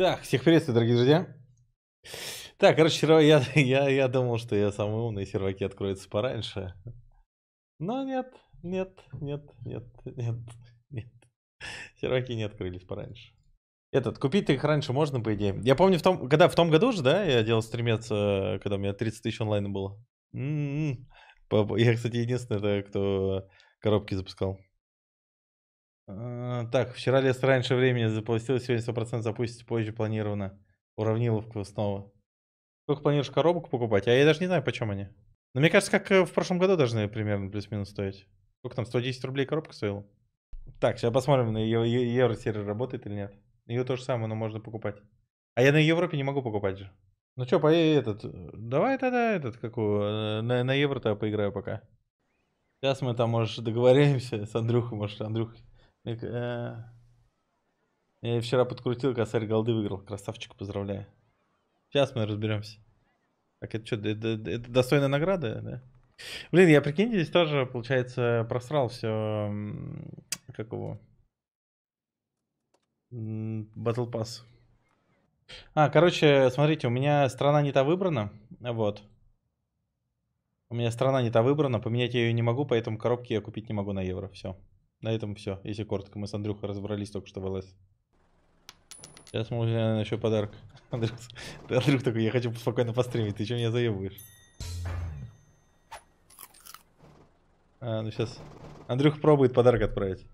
Так, всех приветствую, дорогие друзья. Так, короче, я думал, что я самый умный, серваки откроются пораньше. Но нет. Серваки не открылись пораньше. Купить их раньше можно, по идее. Я помню, в том году же, да, я делал стримец, когда у меня 30 тысяч онлайн было. Я, кстати, единственный, кто коробки запускал. Так, вчера лес раньше времени запустил, сегодня 100% запустится, позже планировано. Уравниловку снова. Сколько планируешь коробок покупать? А я даже не знаю, почем они. Но мне кажется, как в прошлом году должны примерно плюс-минус стоить. Сколько там, 110 рублей коробка стоила? Так, сейчас посмотрим, на евро-сервер работает или нет. Ее то же самое, но можно покупать. А я на Европе не могу покупать же. Ну что, давай тогда на евро-то поиграю пока. Сейчас мы там, может, договоримся с Андрюхой, может, Я вчера подкрутил, косарь голды выиграл. Красавчик, поздравляю. Сейчас мы разберемся. Так, это что, это достойная награда, да? Блин, я, прикиньте, здесь тоже, получается, просрал все. Как его? Battle Pass. Короче, смотрите, у меня страна не та выбрана. Вот. У меня страна не та выбрана, поменять я ее не могу, поэтому коробки я купить не могу на евро. Все. На этом все. Если коротко, мы с Андрюхой разобрались только что в ЛС. Сейчас мы узнаем еще подарок. Андрюх такой, я хочу спокойно постримить, ты что меня заебываешь? Ну сейчас. Андрюх пробует подарок отправить.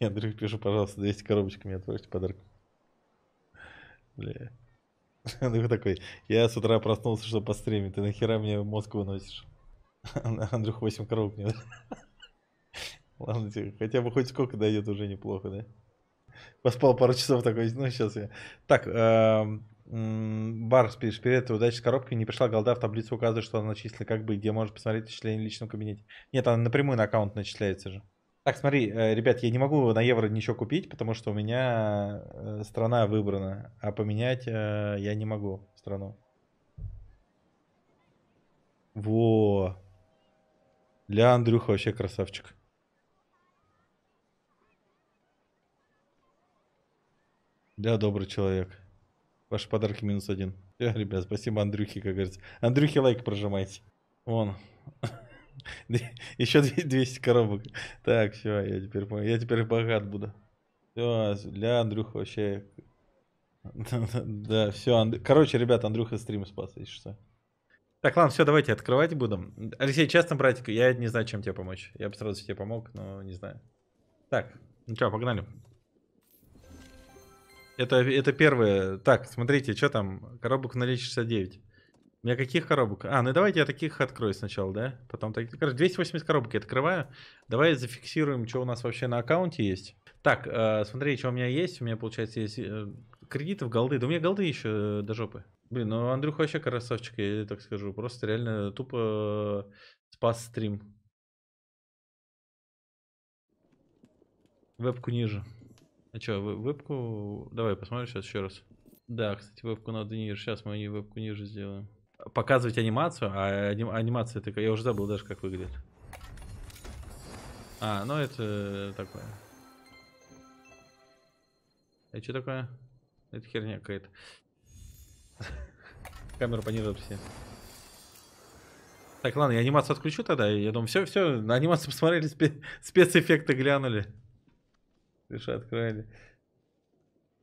Я Андрюх пишу, пожалуйста, 200 коробочками отправьте подарок. Бля. Андрюх такой, я с утра проснулся, чтобы постримить, ты нахера мне мозг выносишь? Андрюх 8 коробок мне. Ладно, хотя бы хоть сколько дойдет, уже неплохо, да? Поспал пару часов такой, ну сейчас я... Так, бар спишь, перед этой удачей с коробкой не пришла голда, в таблицу указывает, что она начислена, как бы, где можно посмотреть начисление в личном кабинете. Нет, она напрямую на аккаунт начисляется же. Так, смотри, ребят, я не могу на евро ничего купить, потому что у меня страна выбрана, а поменять я не могу страну. Во! Для Андрюха вообще красавчик. Да, добрый человек. Ваши подарки -1. Ребят, спасибо Андрюхе, как говорится. Андрюхе лайк прожимайте. Вон. Еще 200 коробок. Так, все, я теперь богат буду. Все, для Андрюха вообще... Да, все. Короче, ребят, Андрюха стрим спас, если что. Так, ладно, все, давайте открывать будем. Алексей, честно, братик, я не знаю, чем тебе помочь. Я бы сразу тебе помог, но не знаю. Так, ну что, погнали. Это первое. Так, смотрите, что там? Коробок на 69. У меня каких коробок? Ну давайте я таких открою сначала, да? Потом таких. Короче, 280 коробок я открываю. Давай зафиксируем, что у нас вообще на аккаунте есть. Так, смотри, что у меня есть. У меня, получается, есть кредитов, голды. Да у меня голды еще до жопы. Блин, ну Андрюха вообще красавчик, я так скажу. Просто реально тупо спас стрим. Вебку ниже. А что, вебку... Давай посмотрим сейчас еще раз. Да, кстати, вебку надо ниже. Сейчас мы вебку ниже сделаем. Показывать анимацию, а анимация такая... Я уже забыл даже, как выглядит. Ну это такое. Это что такое? Это херня какая-то. Камеру пониже все. Так, ладно, я анимацию отключу тогда. Я думаю, все, на анимацию посмотрели, спецэффекты глянули. Открыли.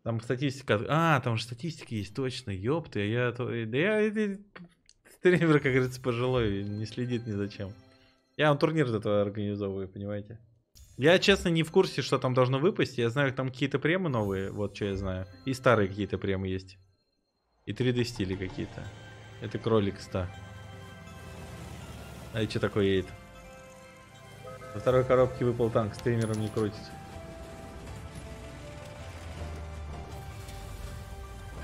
Там статистика. Там же статистики есть, точно. Ёпты, я стример, как говорится, пожилой, не следит ни за чем. Я вам турнир за это организовываю, понимаете? Я, честно, не в курсе, что там должно выпасть. Я знаю, там какие-то премы новые, вот что я знаю. И старые какие-то премы есть. И 3D стили какие-то. Это кролик 100. А это что такое едет? Во второй коробке выпал танк, стримером не крутится.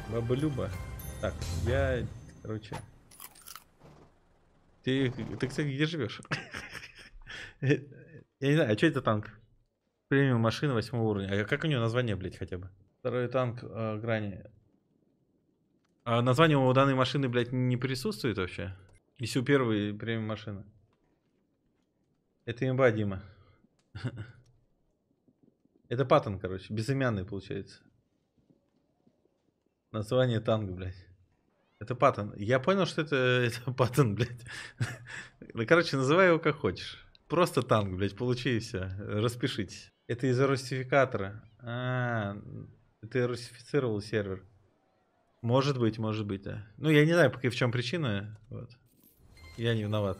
Баба Люба. Так, я... Короче... Ты кстати, где живешь? Я не знаю, а что это танк? Премиум машина 8 уровня. А как у него название, блядь, хотя бы? Второй танк грани. А название у данной машины, блядь, не присутствует вообще? Если у первой премиум машина. Это имба, Дима. Это паттон, короче. Безымянный, получается. Название танка, блядь. Это Паттон. Я понял, что это Паттон, блядь. Ну, короче, называй его как хочешь. Просто танк, блядь, получи и все. Распишитесь. Это из-за русификатора. Ты русифицировал сервер. Может быть, да. Ну, я не знаю, пока в чем причина. Вот. Я не виноват.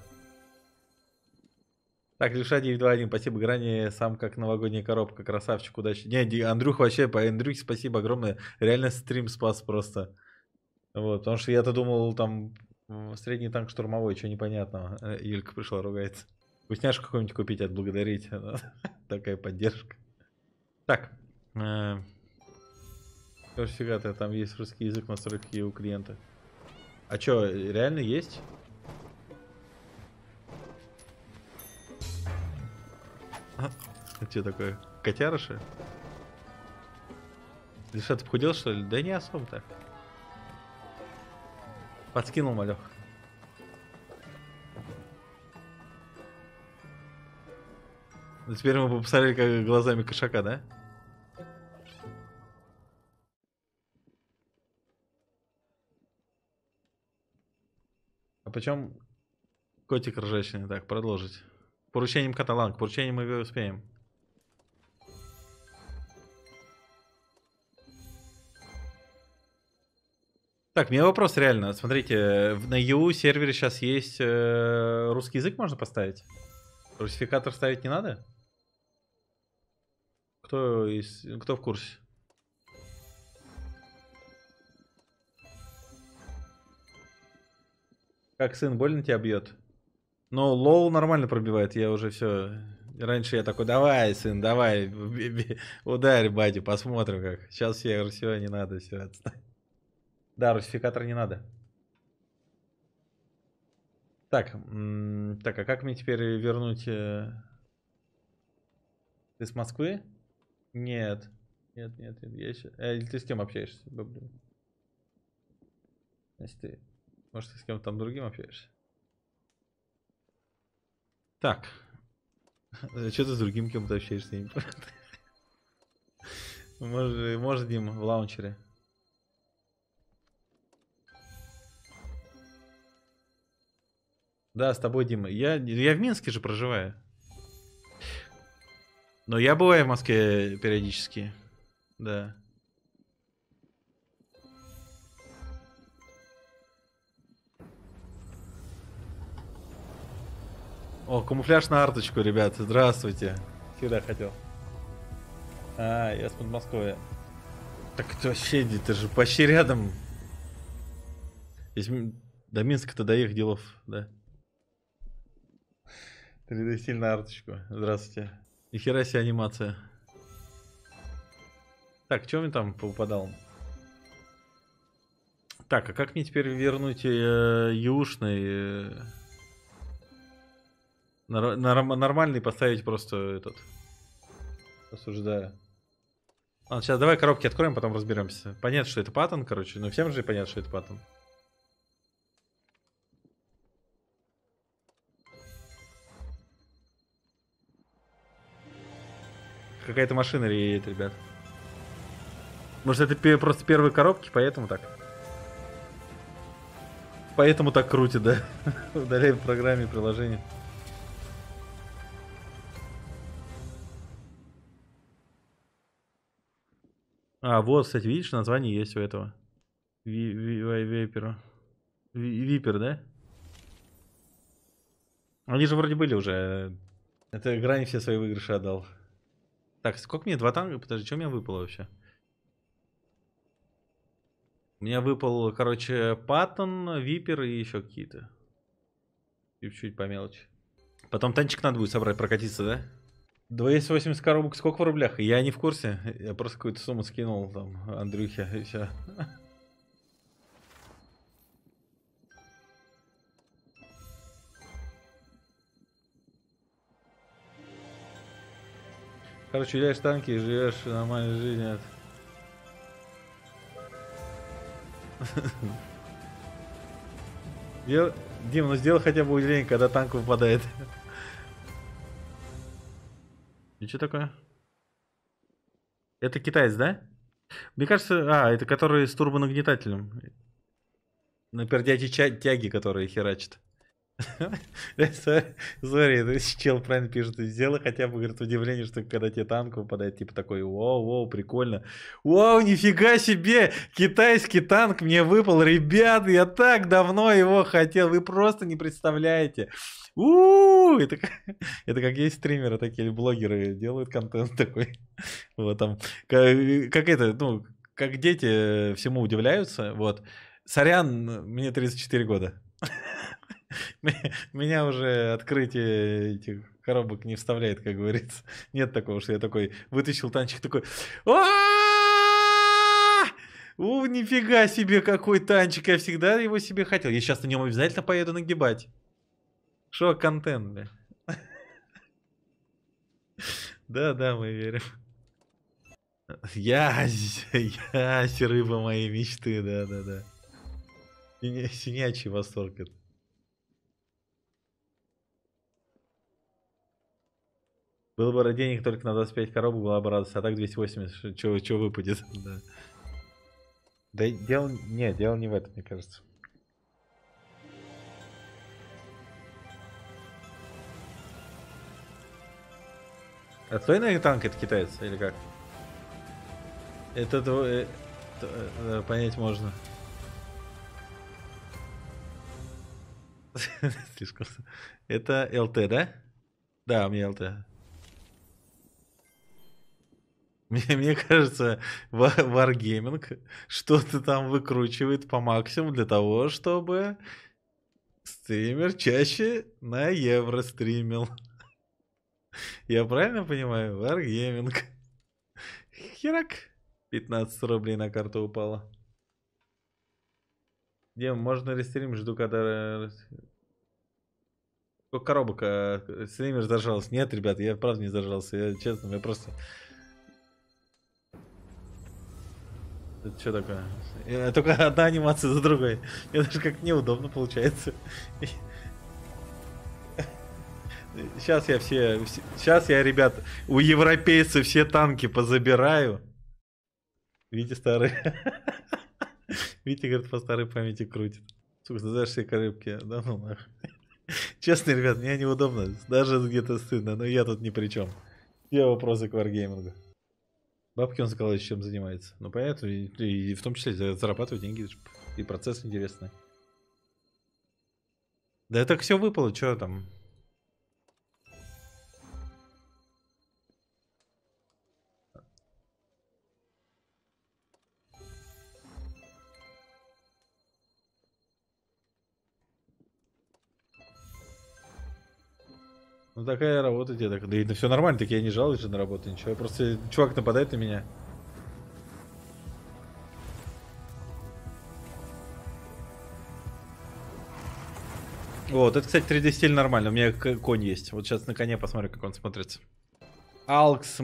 Так, Левша 921, спасибо, Грани, сам как новогодняя коробка, красавчик, удачи. Не, Андрюх вообще, по Андрюхе спасибо огромное, реально стрим спас просто. Вот, потому что я-то думал, там, средний танк штурмовой, что непонятного. Юлька пришла, ругается. Вкусняшку какую-нибудь купить, отблагодарить. Такая поддержка. Так. Фига-то, там есть русский язык настройки у клиента. А что, реально есть? Это что такое? Котярыши? Леша, ты похудел, что ли? Да не особо так. Подкинул, малёх. Ну, теперь мы посмотрели как глазами кошака, да? А почем котик ржачный? Так, продолжить. Поручением каталан, к поручению мы успеем. Так, у меня вопрос реально. Смотрите, на EU сервере сейчас есть русский язык можно поставить? Русификатор ставить не надо? Кто в курсе? Как сын больно тебя бьет? Но лол нормально пробивает, я уже все. Раньше я такой, давай, сын, давай, ударь, бади, посмотрим как. Сейчас я говорю, все, не надо, все, отстань. Да, русификатор не надо. Так, так, а как мне теперь вернуть... Ты с Москвы? Нет. Нет, я еще... Или ты с кем общаешься? Значит, ты... Может, ты с кем-то там другим общаешься? Так. Что ты с другим кем-то общаешься? Может, Дим, в лаунчере. Да, с тобой, Дима. Я в Минске же проживаю. Но я бываю в Москве периодически. Да. О, камуфляж на арточку, ребят. Здравствуйте. Всегда хотел. А, я с Подмосковья. Так это вообще, это же почти рядом. До Минска-то доехать делов, да. 3D стиль на арточку. Здравствуйте. Нихера себе анимация. Так, что мне там попадал? Так, а как мне теперь вернуть юшный... Нормальный поставить просто этот. Осуждаю. Ладно, сейчас давай коробки откроем, потом разберемся. Понятно, что это Паттон, короче. Ну всем же понятно, что это Паттон. Какая-то машина реет, ребят. Может это просто первые коробки, поэтому так. Поэтому так крутит, да? Удаляем в программе приложение. А, вот, кстати, видишь, название есть у этого. Випера. Випер, да? Они же вроде были уже. Это Грани все свои выигрыши отдал. Так, сколько мне? 2 танка? Подожди, что у меня выпало вообще? У меня выпал, короче, Паттон, Випер и еще какие-то. И чуть по мелочи. Потом танчик надо будет собрать, прокатиться, да? 280 коробок сколько в рублях? Я не в курсе. Я просто какую-то сумму скинул там Андрюхе и все. Короче, уделяешь танки и живешь нормальной жизнью. Дим, ну сделай хотя бы уделение, когда танк выпадает. И что такое? Это китаец, да? Мне кажется, это которые с турбонагнетателем. На пердяти тяги, которые херачат. Смотри, чел правильно пишет, сделай хотя бы, говорит, удивление, что когда тебе танк выпадает, типа такой, вау, прикольно. Вау, нифига себе, китайский танк мне выпал, ребят, я так давно его хотел, вы просто не представляете. Это как есть стримеры такие, блогеры делают контент такой. Вот там, как это, ну, как дети всему удивляются, вот. Сорян, мне 34 года. Меня уже открытие этих коробок не вставляет, как говорится. Нет такого, что я такой вытащил танчик, такой... У, нифига себе, какой танчик! Я всегда его себе хотел. Я сейчас на нем обязательно поеду нагибать. Шо, контент, бля. Да, мы верим. Ясь, рыба моей мечты, да. Синячий восторг это. Было бы денег только на 25 коробок, была бы радость, а так 280, что выпадет. Да дело не в этом, мне кажется. Отстойный танк это китайцы или как? Это понять можно. Слишком. Это ЛТ, да? Да, у меня ЛТ. Мне кажется, Wargaming что-то там выкручивает по максимуму для того, чтобы стример чаще на евро стримил. Я правильно понимаю? Wargaming. Херак. 15 рублей на карту упало. Дем, можно рестрим? Жду, когда... Сколько коробок? Стример зажался. Нет, ребят, я правда не зажался. Я честно, я просто... Это что такое? Только одна анимация за другой. Мне даже как неудобно получается. Сейчас я, ребят, у европейцев все танки позабираю. Витя старый. Витя, говорит, по старой памяти крутит. Сука, знаешь, все коробки. Да ну нахуй. Честно, ребят, мне неудобно. Даже где-то стыдно, но я тут ни при чем. Все вопросы к Wargaming. Бабки он сказал, чем занимается. Ну понятно, и в том числе зарабатывать деньги, и процесс интересный. Да это все выпало, что там? Ну такая работа, деток. Да и все нормально, так я не жалуюсь на работу, ничего. Я просто чувак нападает на меня. Вот, это, кстати, 3D стиль нормально. У меня конь есть. Вот сейчас на коне посмотрю, как он смотрится. Алкс.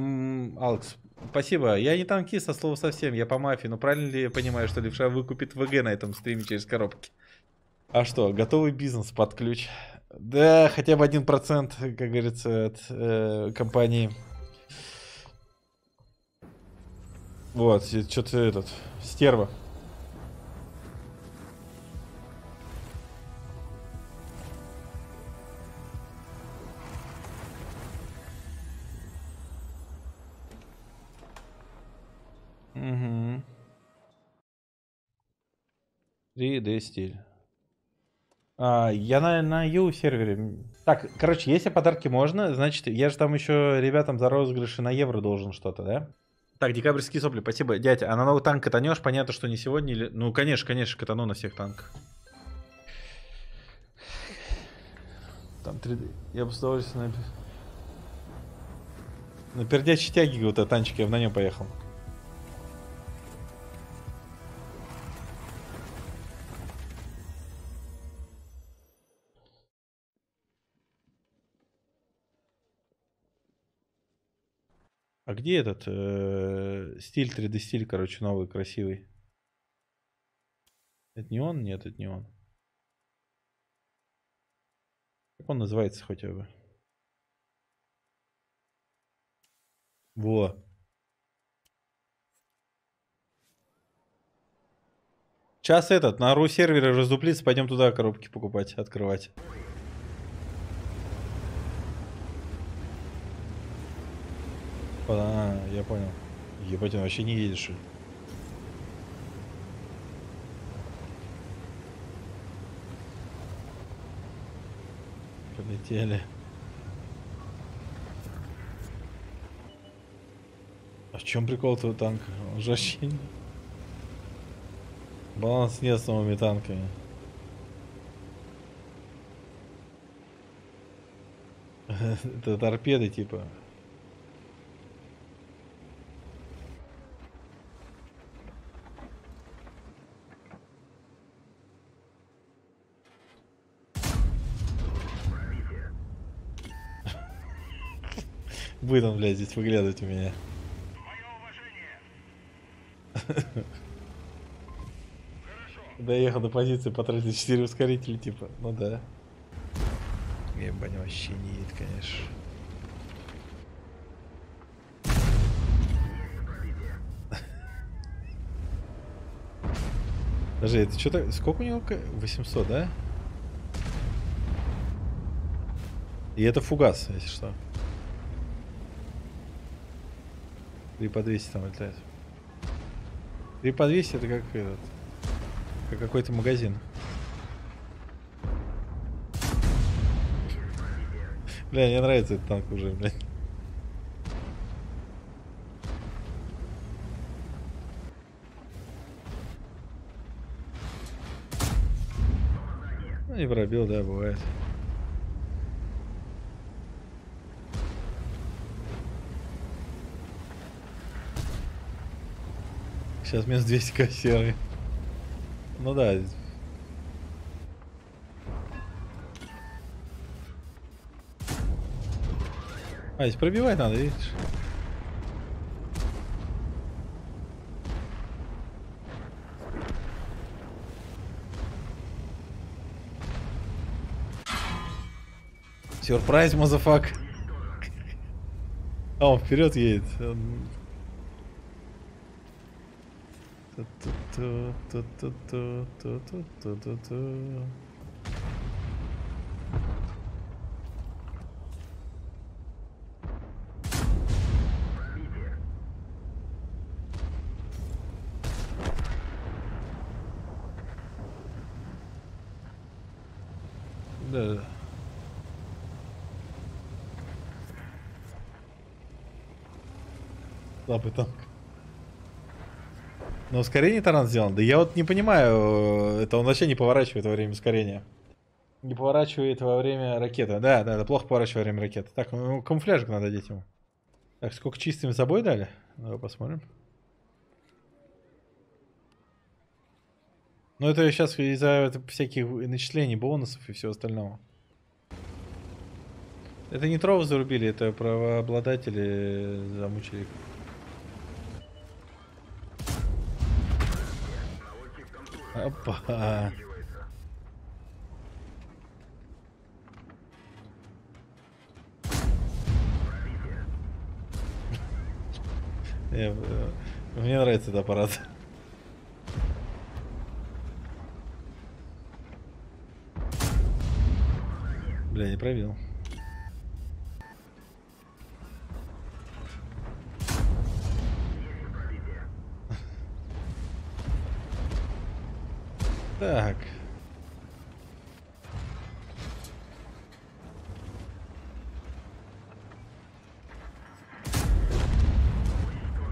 Спасибо. Я не танкист, а слово совсем. Я по мафии. Но правильно ли я понимаю, что левша выкупит ВГ на этом стриме через коробки? А что, готовый бизнес под ключ? Да, хотя бы 1%, как говорится, от компании. Вот, что-то этот, стерва. Угу. 3D стиль. Я на EU сервере. Так, короче, если подарки можно, значит, я же там еще ребятам за розыгрыши на евро должен что-то, да? Так, декабрьские сопли, спасибо. Дядя, а на новый танк катанешь? Понятно, что не сегодня или... Ну, конечно, катану на всех танках. Там 3D. Я бы с удовольствием на пердячей тяги вот этот танчик, я бы на нем поехал. А где этот стиль, 3D стиль, короче, новый, красивый? Это не он? Нет, это не он. Как он называется хотя бы? Во. Сейчас этот, на ру сервере раздуплится, пойдем туда коробки покупать, открывать. А, я понял. Ебать, он вообще не едет, что ли? Полетели. А в чем прикол этого танка? Он же вообще... Баланс нет с новыми танками. Это торпеды типа. Будет он, блядь, здесь выглядывать у меня. Доехал до позиции, потратил 4 ускорителя, типа, ну да. Ебать, вообще не едет, конечно. Даже это что-то, сколько у него? 800, да? И это фугас, если что. 3 по 200 там летает. 3 по 200 это как этот... Как какой-то магазин. Бля, мне нравится этот танк уже, бля. Ну и пробил, да, бывает. Сейчас минус 200 кассеры. Ну да. А, здесь пробивать надо, видишь? Сюрприз, мазафак. А, он вперед едет. Да. Слабый танк. Но ускорение таран сделан. Да я вот не понимаю, это он вообще не поворачивает во время ускорения. Не поворачивает во время ракеты. Да, да, это плохо поворачивает во время ракеты. Так, ну камуфляжик надо деть ему. Так, сколько чистыми собой дали? Давай посмотрим. Ну это сейчас из-за всяких начислений, бонусов и всего остального. Это не тров зарубили, это правообладатели замучили. Опа. Мне нравится этот аппарат. Бля, не пробил. Так.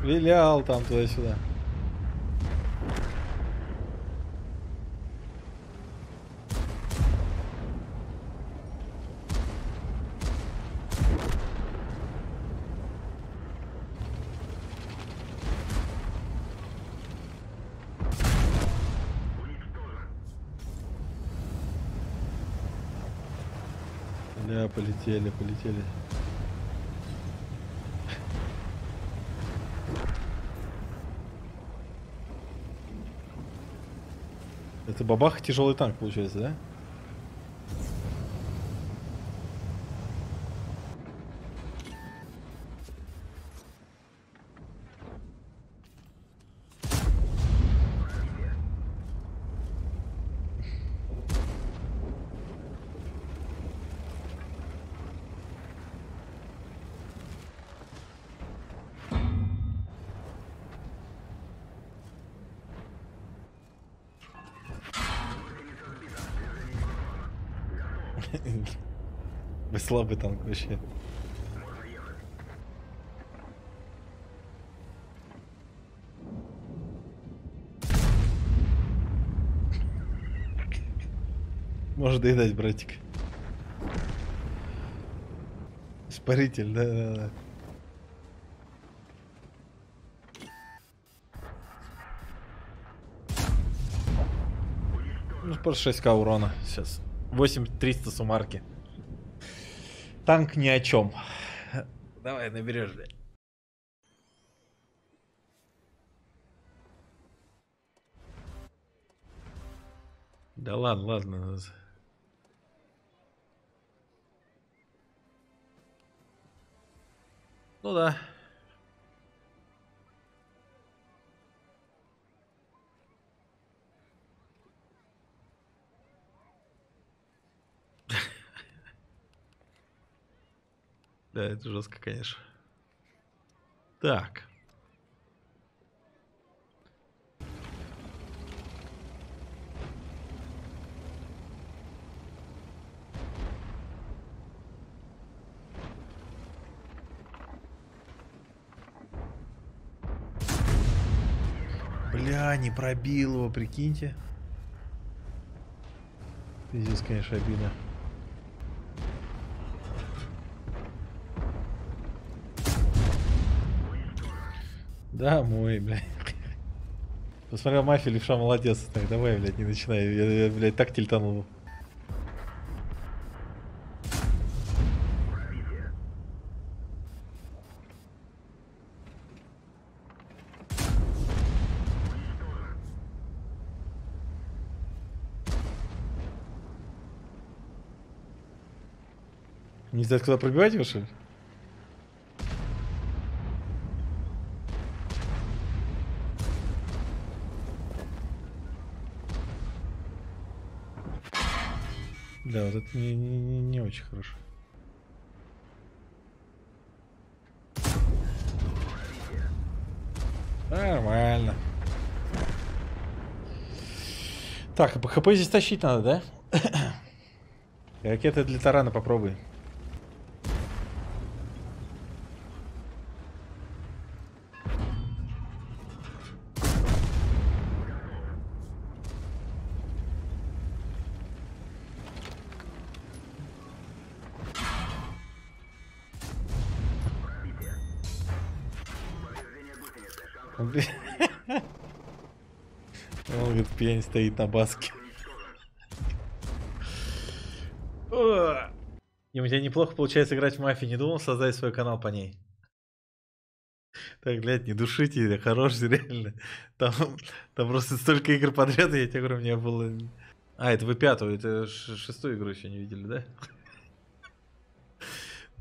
Вилял там туда-сюда. Полетели, полетели. Это бабах, тяжелый танк получается, да? Вы слабый танк вообще. Может доедать, братик. Испаритель, да-да-да. Ну, просто 6К урона сейчас. 8300 сумарки. Танк ни о чем. Давай, наберешь, блядь. Да ладно, ладно. Ну да. Да, это жестко, конечно. Так. Бля, не пробил его, прикиньте. Здесь, конечно, обидно. Да, мой, блядь. Посмотрел мафию, левша молодец. Так, давай, блядь, не начинай. Я блядь, так тильтанул. Не знаю, куда пробивать его, что ли? Да, вот это не очень хорошо. Нормально. Так, а по ХП здесь тащить надо, да? Ракеты для тарана попробуй. Он говорит, пьянь стоит на баске. И у тебя неплохо получается играть в мафию. Не думал создать свой канал по ней? Так, блядь, не душите, хорош, реально. Там просто столько игр подряд, я тебе говорю, у меня было... А, это вы пятую, это шестую игру еще не видели, да?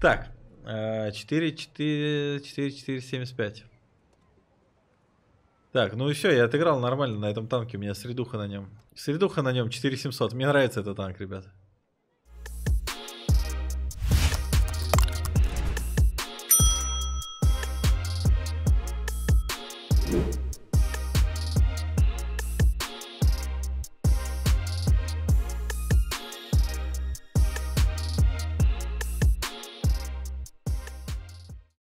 Так, 4-4-4-75. Так, ну и все, я отыграл нормально на этом танке, у меня средуха на нем. Средуха на нем 4700, мне нравится этот танк, ребят.